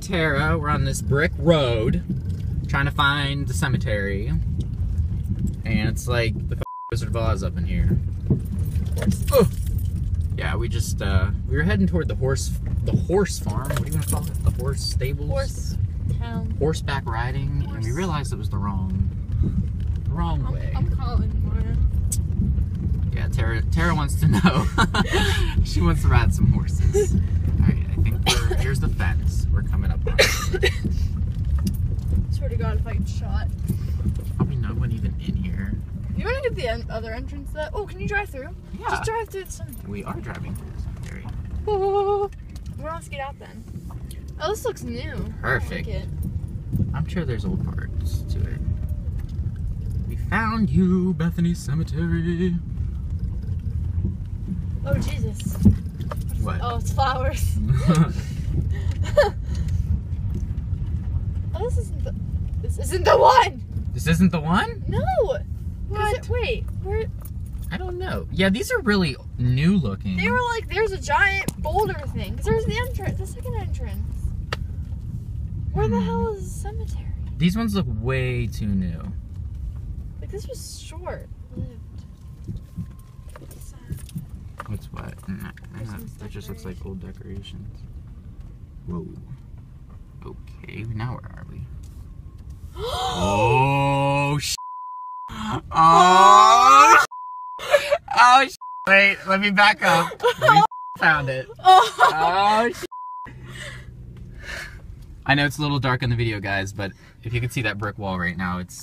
Tarot, we're on this brick road trying to find the cemetery, and it's like the Wizard of Oz up in here. Oh. Yeah, we just we were heading toward the horse farm. What do you want to call it? The horse stables? Horse town. Horseback riding, and we realized it was the wrong way. I'm calling Mara. Yeah, Tara wants to know. She wants to ride some horses. All right, I think here's the fence. We're coming up on it. Swear to God, if I get shot. There's probably no one even in here. You want to get the other entrance to that? Oh, can you drive through? Yeah. Just drive through the cemetery. We are driving through the cemetery. Whoa. We're going to get out then. Oh, this looks new. Perfect. I like it. I'm sure there's old parts to it. We found you, Bethany Cemetery. Oh, Jesus. What? Oh, it's flowers. Oh, this isn't the one! This isn't the one? No! What? Wait, where? I don't know. Yeah, these are really new looking. They were like, there's a giant boulder thing. Because there's the entrance, the second entrance. Where the hell is the cemetery? These ones look way too new. Like, this was short-lived. What's what? That just looks like old decorations. Whoa. Okay, now where are we? Oh, sh**. Oh, sh**. Oh, sh**. Wait, let me back up. We found it. Oh, sh**. I know it's a little dark in the video, guys, but if you can see that brick wall right now, it's...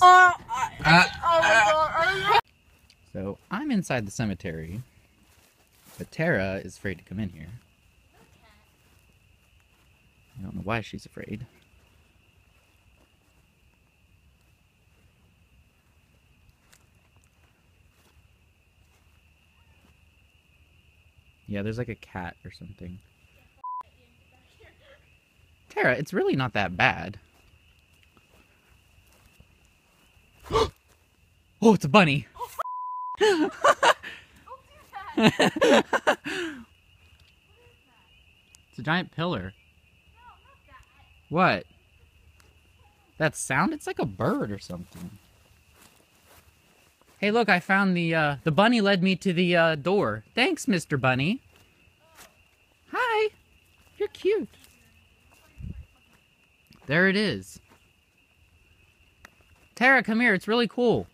So, I'm inside the cemetery. But Tara is afraid to come in here. I don't know why she's afraid. Yeah, there's like a cat or something. Tara, it's really not that bad. Oh, it's a bunny. Oh, what is that? It's a giant pillar. No, not that. What? That sound? It's like a bird or something. Hey, look! I found the bunny led me to the door. Thanks, Mr. Bunny. Hi. You're cute. There it is. Tara, come here. It's really cool.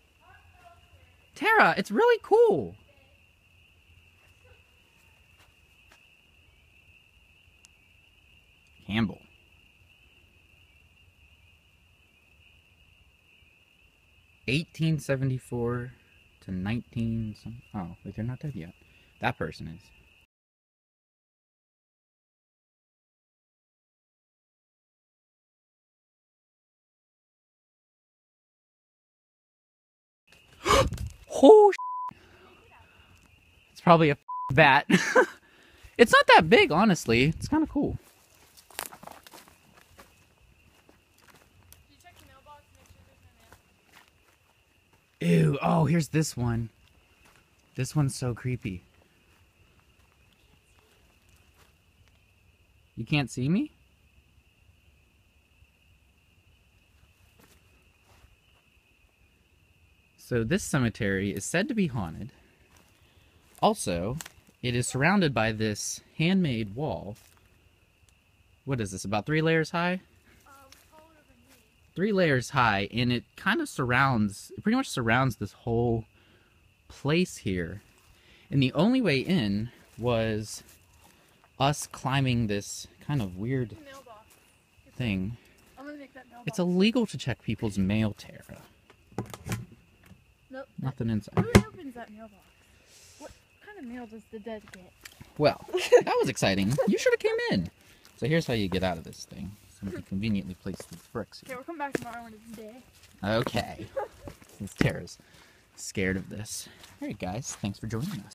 Tara, it's really cool. Campbell. $1874 to 19 some. Oh, wait, they're not dead yet. That person is. Oh, shit. It's probably a bat. It's not that big, honestly. It's kind of cool. Ew, oh, here's this one. This one's so creepy. You can't see me? So this cemetery is said to be haunted. Also, it is surrounded by this handmade wall. What is this, about 3 layers high? 3 layers high, and it kind of surrounds, it pretty much surrounds this whole place here. And the only way in was us climbing this kind of weird thing. I'm gonna make that mailbox. It's illegal to check people's mail, Tara. Nope. Nothing inside. Who opens that mailbox? What kind of mail does the dead get? Well, that was exciting. You should have came in. So here's how you get out of this thing. Somebody conveniently placed these bricks here. Okay, we'll come back tomorrow when it's day. Okay. Since Tara's scared of this. Alright guys, thanks for joining us.